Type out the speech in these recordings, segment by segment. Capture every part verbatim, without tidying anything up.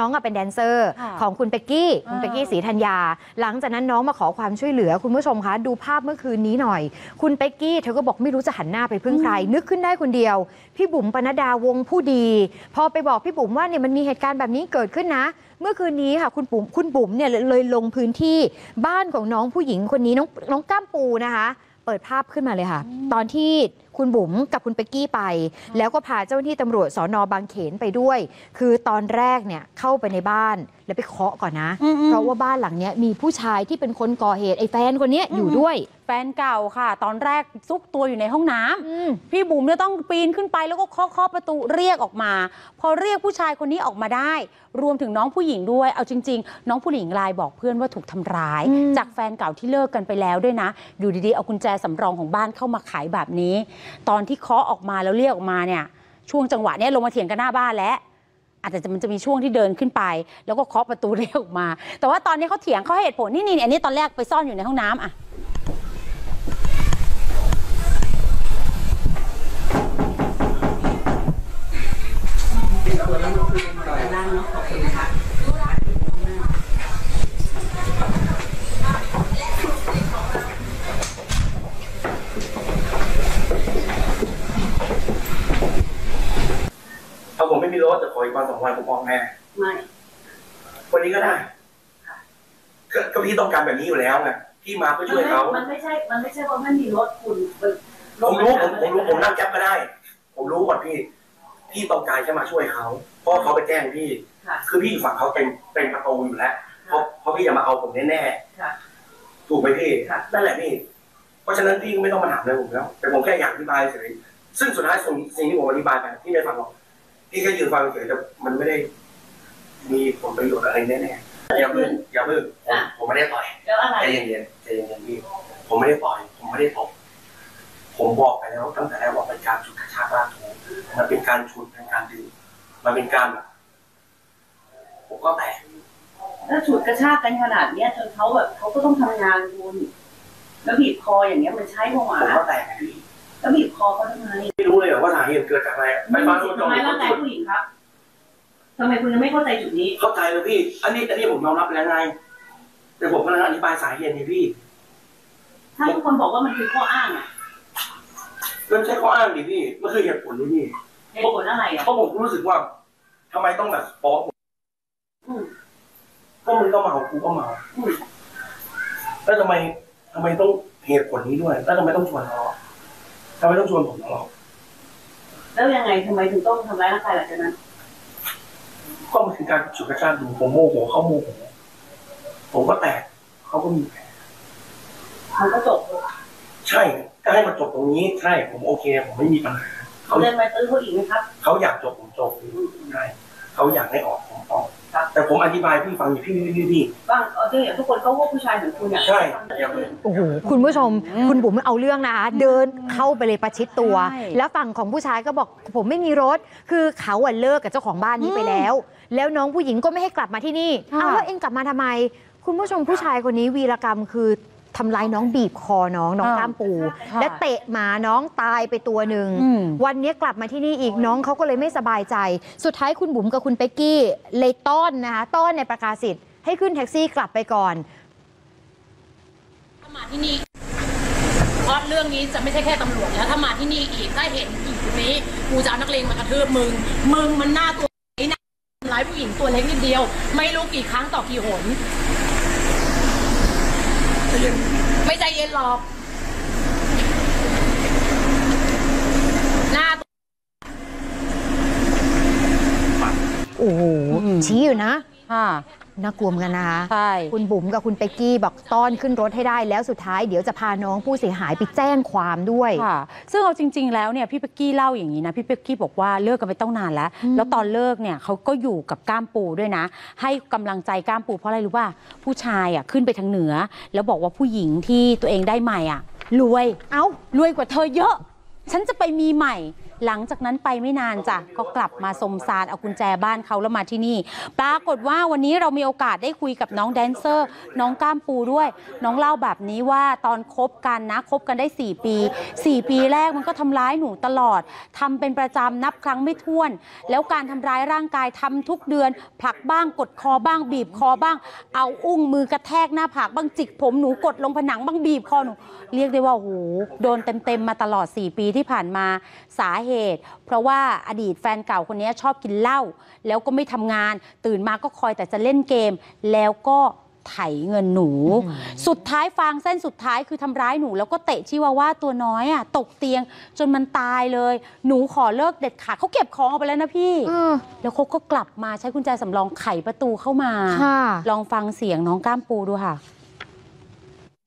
น้องอะเป็นแดนเซอร์ของคุณเป็กกี้คุณเป็กกี้ศรีธัญญาหลังจากนั้นน้องมาขอความช่วยเหลือคุณผู้ชมคะดูภาพเมื่อคืนนี้หน่อยคุณเป็กกี้เธอก็บอกไม่รู้จะหันหน้าไปพึ่งใครนึกขึ้นได้คนเดียวพี่บุ๋มปนัดดาวงผู้ดีพอไปบอกพี่บุ๋มว่าเนี่ยมันมีเหตุการณ์แบบนี้เกิดขึ้นนะเมื่อคืนนี้ค่ะคุณบุ๋มคุณบุ๋มเนี่ยเลยลงพื้นที่บ้านของน้องผู้หญิงคนนี้น้องน้องก้ามปูนะคะเปิดภาพขึ้นมาเลยค่ะตอนที่คุณบุ๋มกับคุณเป็กกี้ไปแล้วก็พาเจ้าหน้าที่ตำรวจสน.บางเขนไปด้วยคือตอนแรกเนี่ยเข้าไปในบ้านแล้วไปเคาะก่อนนะเพราะว่าบ้านหลังเนี้ยมีผู้ชายที่เป็นคนก่อเหตุไอ้แฟนคนนี้อยู่ด้วยแฟนเก่าค่ะตอนแรกซุกตัวอยู่ในห้องน้ำพี่บุ๋มเนี่ยต้องปีนขึ้นไปแล้วก็เคาะเคาะประตูเรียกออกมาพอเรียกผู้ชายคนนี้ออกมาได้รวมถึงน้องผู้หญิงด้วยเอาจริงๆน้องผู้หญิงไลน์บอกเพื่อนว่าถูกทำร้ายจากแฟนเก่าที่เลิกกันไปแล้วด้วยนะอยู่ดีๆเอากุญแจสำรองของบ้านเข้ามาขายแบบนี้ตอนที่เคาะออกมาแล้วเรียกออกมาเนี่ยช่วงจังหวะนี้ลงมาเถียงกันหน้าบ้านแล้วอาจจะมันจะมีช่วงที่เดินขึ้นไปแล้วก็เคาะประตูเรียกออกมาแต่ว่าตอนนี้เขาเถียงเขาให้เหตุผลนี่นี่อันนี้ตอนแรกไปซ่อนอยู่ในห้องน้ำอะผมไม่มีรถแต่ขออีกวันสองวันผมออกแน่ไม่วันนี้ก็ได้ก็พี่ต้องการแบบนี้อยู่แล้วไงพี่มาเพื่อช่วยเขามันไม่ใช่มันไม่ใช่ว่าไม่มีรถคุณผมรู้ผมผมรู้ผมนั่งแก๊ปก็ได้ผมรู้หมดพี่พี่ต้องการแค่มาช่วยเขาเพราะเขาไปแจ้งพี่คือพี่อยู่ฝั่งเขาเป็นเป็นประตูอยู่แล้วเพราะเพราะพี่จะมาเอาผมแน่ๆถูกไหมพี่นั่นแหละพี่เพราะฉะนั้นพี่ไม่ต้องมาถามเลยผมแล้วแต่ผมแค่อยากอธิบายเฉยซึ่งสุดท้ายสิ่งที่ผมอธิบายไปพี่ไม่ฟังหรอกพี่ก็ยืนฟังเฉยแต่มันไม่ได้มีผลประโยชน์อะไรแน่ๆอย่าพึ่งอย่าพึ่งผมไม่ได้ปล่อยใจเย็นๆใจเย็นๆพี่ผมไม่ได้ปล่อยผมไม่ได้ตบผมบอกไปแล้วตั้งแต่แรกว่าเป็นการฉุดกระชากลากถูมันเป็นการฉุดเป็นการดึงมันเป็นการแบบผมก็แตกถ้าฉุดกระชากกันขนาดเนี้ยจนเขาแบบเขาก็ต้องทำงานคุณแล้วบีบคออย่างเงี้ยมันใช้ประมาณผมก็แตกแล้วบีบคอเขาทำไมไม่รู้เลยว่าสาเหตุเกิดจากอะไรไม่รู้ทำไมร่างกายผู้หญิงครับทำไมคุณยังไม่เข้าใจจุดนี้เข้าใจเลยพี่อันนี้อันนี้ผมยอมรับแล้วไงแต่ผมกำลังอธิบายสาเหตุนี่พี่ถ้าทุกคนบอกว่ามันคือข้ออ้างอ่ะมันใช่ข้ออ้างดิพี่มันคือเหตุผลนี่พี่เหตุผลอะไรอ่ะเพราะผมรู้สึกว่าทำไมต้องแบบฟ้องก็มึงก็เมากูก็เมาแล้วทำไมทำไมต้องเหตุผลนี้ด้วยแล้วทำไมต้องชวนเราทำไมต้องชวนผมหรอกแล้วยังไงทำไมถึงต้องทำร้ายร่างกายหลังจากนั้นก็มันคือการฉุดกระชากดูผมโมโหเขาโมโหผมก็แตกเขาก็มีแผลมันก็จบใช่ก็ให้มันจบตรงนี้ใช่ผมโอเคผมไม่มีปัญหาเขาเล่นไปตื้อเขาอีกไหมครับเขาอยากจบผมจบใช่เขาอยากให้ออกผมออกแต่ผมอธิบายพี่ฟังอยู่พี่พี่พี่บ้างเอาจริงอย่างทุกคนเขาว่าผู้ชายเหมือนคุณอย่างใช่โอ้โหคุณผู้ชมคุณบุ๋มเอาเรื่องนะคะเดินเข้าไปเลยประชิดตัวแล้วฝั่งของผู้ชายก็บอกผมไม่มีรถคือเขาอ่ะเลิกกับเจ้าของบ้านนี้ไปแล้วแล้วน้องผู้หญิงก็ไม่ให้กลับมาที่นี่เอาแล้วเองกลับมาทำไมคุณผู้ชมผู้ชายคนนี้วีรกรรมคือทำร้ายน้องบีบคอน้องน้องก้ามปูและเตะหมาน้องตายไปตัวหนึ่งวันนี้กลับมาที่นี่อีกน้องเขาก็เลยไม่สบายใจสุดท้ายคุณบุ๋มกับคุณเป็กกี้เลยต้อนนะคะต้อนในประกาศิตให้ขึ้นแท็กซี่กลับไปก่อนถ้ามาที่นี่เพราะเรื่องนี้จะไม่ใช่แค่ตำรวจแล้วถ้ามาที่นี่อีกถ้าเห็นอีกนี้กูจะเอานักเลงมากระทืบมึงมึงมันหน้าตัวไอ้หน้าทำร้ายผู้หญิงตัวเล็กนิดเดียวไม่รู้กี่ครั้งต่อกี่หนไม่ใจเย็นหรอกหน้าโอ้โหชี้อยู่นะน่ากลัวเหมือนกันนะคะคุณบุ๋มกับคุณเป็กกี้บอกต้อนขึ้นรถให้ได้แล้วสุดท้ายเดี๋ยวจะพาน้องผู้เสียหายไปแจ้งความด้วยค่ะซึ่งเอาจริงๆแล้วเนี่ยพี่เป็กกี้เล่าอย่างนี้นะพี่เป็กกี้บอกว่าเลิกกันไปตั้งนานแล้วแล้วตอนเลิกเนี่ยเขาก็อยู่กับก้ามปูด้วยนะให้กำลังใจก้ามปูเพราะอะไรรู้ป่ะผู้ชายอ่ะขึ้นไปทางเหนือแล้วบอกว่าผู้หญิงที่ตัวเองได้ใหม่อ่ะรวยเอ้ารวยกว่าเธอเยอะฉันจะไปมีใหม่ หลังจากนั้นไปไม่นานจ้ะเขากลับมาสมซานเอากุญแจบ้านเขาแล้วมาที่นี่ปรากฏว่าวันนี้เรามีโอกาสได้คุยกับน้องแดนเซอร์น้องก้ามปูด้วยน้องเล่าแบบนี้ว่าตอนคบกันนะคบกันได้สี่ปีสี่ปีแรกมันก็ทำร้ายหนูตลอดทำเป็นประจำนับครั้งไม่ถ้วนแล้วการทำร้ายร่างกายทำทุกเดือนผลักบ้างกดคอบ้างบีบคอบ้างเอาอุ้งมือกระแทกหน้าผากบ้างจิกผมหนูกดลงผนังบ้างบีบคอหนูเรียกได้ว่าโหโดนเต็มๆมาตลอดสี่ปีที่ผ่านมาสาเหตุเพราะว่าอดีตแฟนเก่าคนนี้ชอบกินเหล้าแล้วก็ไม่ทำงานตื่นมาก็คอยแต่จะเล่นเกมแล้วก็ไถเงินหนูสุดท้ายฟางเส้นสุดท้ายคือทำร้ายหนูแล้วก็เตะชิวาว่าตัวน้อยอ่ะตกเตียงจนมันตายเลยหนูขอเลิกเด็ดขาดเขาเก็บของเอาไปแล้วนะพี่แล้วเขาก็กลับมาใช้กุญแจสำรองไขประตูเข้ามาลองฟังเสียงน้องก้ามปูดูค่ะ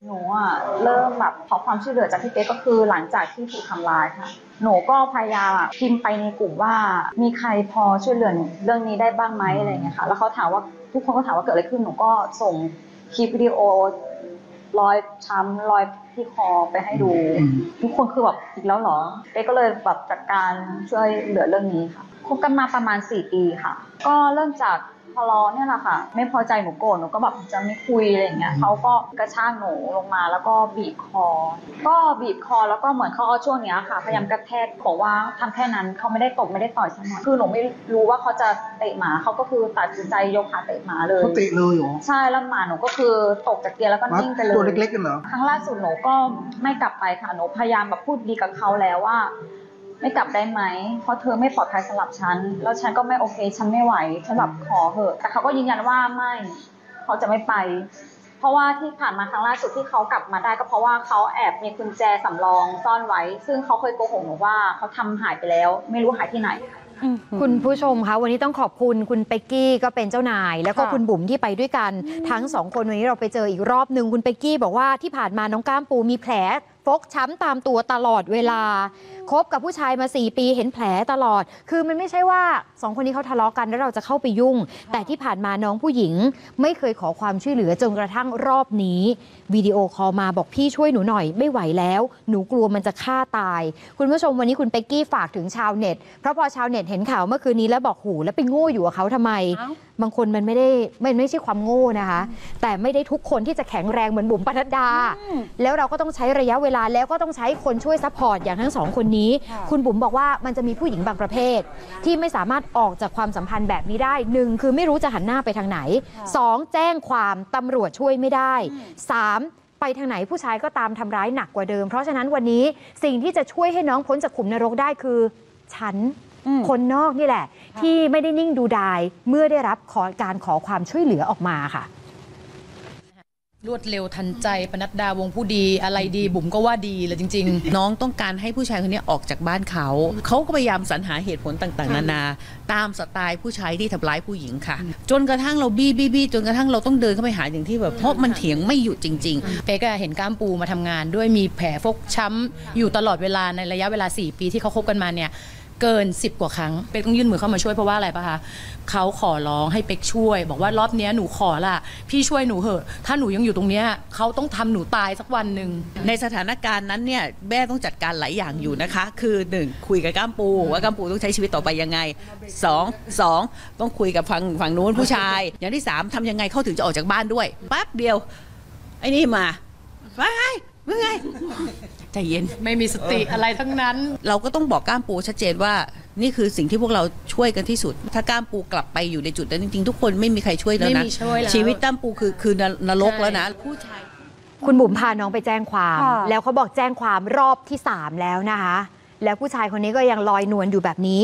หนูอ่ะเริ่มแบบขอความช่วยเหลือจากพี่เป๊กก็คือหลังจากที่ถูกทำร้ายค่ะหนูก็พยายามพิมพ์ไปในกลุ่มว่ามีใครพอช่วยเหลือเรื่องนี้ได้บ้างไหมอะไรเงี้ยค่ะแล้วเขาถามว่าทุกคนก็ถามว่าเกิดอะไรขึ้นหนูก็ส่งคลิปวิดีโอรอยช้ำรอยที่คอไปให้ดูทุกคนคือแบบอีกแล้วเหรอเป๊กก็เลยแบบจัดการช่วยเหลือเรื่องนี้ค่ะคบกันมาประมาณสี่ปีค่ะก็เริ่มจากทะเลาะเนี่ยแหละค่ะไม่พอใจหนูโกรธหนูก็แบบจะไม่คุยอะไรอย่างเงี้ยเขาก็กระชากหนูลงมาแล้วก็บีบคอก็บีบคอแล้วก็เหมือนเขาเอาช่วงเนี้ยค่ะพยายามกระแทกบอกว่าทำแค่นั้นเขาไม่ได้ตบไม่ได้ต่อยฉันคือหนูไม่รู้ว่าเขาจะเตะหมาเขาก็คือตัดสินใจยกขาเตะหมาเลยเขาเตะเลยเหรอใช่แล้วหมาหนูก็คือตกจากเตียงแล้วก็นิ่งไปเลยตัวเล็กๆกันเหรอครั้งล่าสุดหนูก็ไม่กลับไปค่ะหนูพยายามแบบพูดดีกับเขาแล้วว่าไม่กลับได้ไหมเพราะเธอไม่ปลอดภัยสำหรับฉันแล้วฉันก็ไม่โอเคฉันไม่ไหวฉันแบบขอเหอะแต่เขาก็ยืนยันว่าไม่เขาจะไม่ไปเพราะว่าที่ผ่านมาครั้งล่าสุดที่เขากลับมาได้ก็เพราะว่าเขาแอบมีกุญแจสำรองซ่อนไว้ซึ่งเขาเคยโกหกหนูว่าเขาทำหายไปแล้วไม่รู้หายที่ไหนคุณผู้ชมคะวันนี้ต้องขอบคุณคุณเป็กกี้ก็เป็นเจ้านายแล้วก็คุณบุ๋มที่ไปด้วยกันทั้งสองคนวันนี้เราไปเจออีกรอบหนึ่งคุณเป็กกี้บอกว่าที่ผ่านมาน้องก้ามปูมีแผลฟกช้ำตามตัวตลอดเวลาคบกับผู้ชายมาสี่ปีเห็นแผลตลอดคือมันไม่ใช่ว่าสองคนนี้เขาทะเลาะกันแล้วเราจะเข้าไปยุ่งแต่ที่ผ่านมาน้องผู้หญิงไม่เคยขอความช่วยเหลือจนกระทั่งรอบนี้วิดีโอคอลมาบอกพี่ช่วยหนูหน่อยไม่ไหวแล้วหนูกลัวมันจะฆ่าตายคุณผู้ชมวันนี้คุณเป็กกี้ฝากถึงชาวเน็ตเพราะพอชาวเน็ตเห็นข่าวเมื่อคืนนี้แล้วบอกหูแล้วไปโง่อยู่กับเขาทำไมบางคนมันไม่ได้มันไม่ใช่ความโง่นะคะแต่ไม่ได้ทุกคนที่จะแข็งแรงเหมือนบุ๋มปนัดดาแล้วเราก็ต้องใช้ระยะเวลาแล้วก็ต้องใช้คนช่วยซัพพอร์ตอย่างทั้งสองคนนี้คุณบุ๋มบอกว่ามันจะมีผู้หญิงบางประเภทที่ไม่สามารถออกจากความสัมพันธ์แบบนี้ได้หนึ่งคือไม่รู้จะหันหน้าไปทางไหนสองแจ้งความตำรวจช่วยไม่ได้สามไปทางไหนผู้ชายก็ตามทำร้ายหนักกว่าเดิมเพราะฉะนั้นวันนี้สิ่งที่จะช่วยให้น้องพ้นจากขุมนรกได้คือฉันคนนอกนี่แหละที่ไม่ได้นิ่งดูดายเมื่อได้รับขอการขอความช่วยเหลือออกมาค่ะรวดเร็วทันใจปนัดดาวงผู้ดีอะไรดีบุ๋มก็ว่าดีเลยจริงๆ น้องต้องการให้ผู้ชายคนนี้ออกจากบ้านเขาเขาก็พยายามสรรหาเหตุผลต่างๆนานาตามสไตล์ผู้ชายที่ทำร้ายผู้หญิงค่ะจนกระทั่งเราบี้บี้บี้จนกระทั่งเราต้องเดินเข้าไปหาอย่างที่แบบเพราะมันเถียงไม่หยุดจริงๆเป๊กเห็นก้ามปูมาทำงานด้วยมีแผลฟกช้ำอยู่ตลอดเวลาในระยะเวลาสี่ปีที่เขาคบกันมาเนี่ยเกินสิบกว่าครั้งเป็กต้องยื่นมือเข้ามาช่วยเพราะว่าอะไรปะคะเขาขอร้องให้เป็กช่วยบอกว่ารอบนี้หนูขอละพี่ช่วยหนูเหอะถ้าหนูยังอยู่ตรงเนี้ยเขาต้องทำหนูตายสักวันหนึ่งในสถานการณ์นั้นเนี่ยแม่ต้องจัดการหลายอย่างอยู่นะคะคือหนึ่งคุยกับก้ามปูว่าก้ามปูต้องใช้ชีวิตต่อไปยังไงสอง สองต้องคุยกับฝั่งฝั่งนู้นผู้ชายอย่างที่สามทำยังไงเขาถึงจะออกจากบ้านด้วยแป๊บเดียวไอ้นี่มาไปเมื่อไงใจเย็นไม่มีสติอะไรทั้งนั้นเราก็ต้องบอกก้ามปูชัดเจนว่านี่คือสิ่งที่พวกเราช่วยกันที่สุดถ้าก้ามปูกลับไปอยู่ในจุดนั้นจริงๆทุกคนไม่มีใครช่วยแล้วนะชีวิตก้ามปูคือคือนรกแล้วนะผู้ชายคุณบุ๋มพาน้องไปแจ้งความแล้วเขาบอกแจ้งความรอบที่สามแล้วนะคะแล้วผู้ชายคนนี้ก็ยังลอยนวลอยู่แบบนี้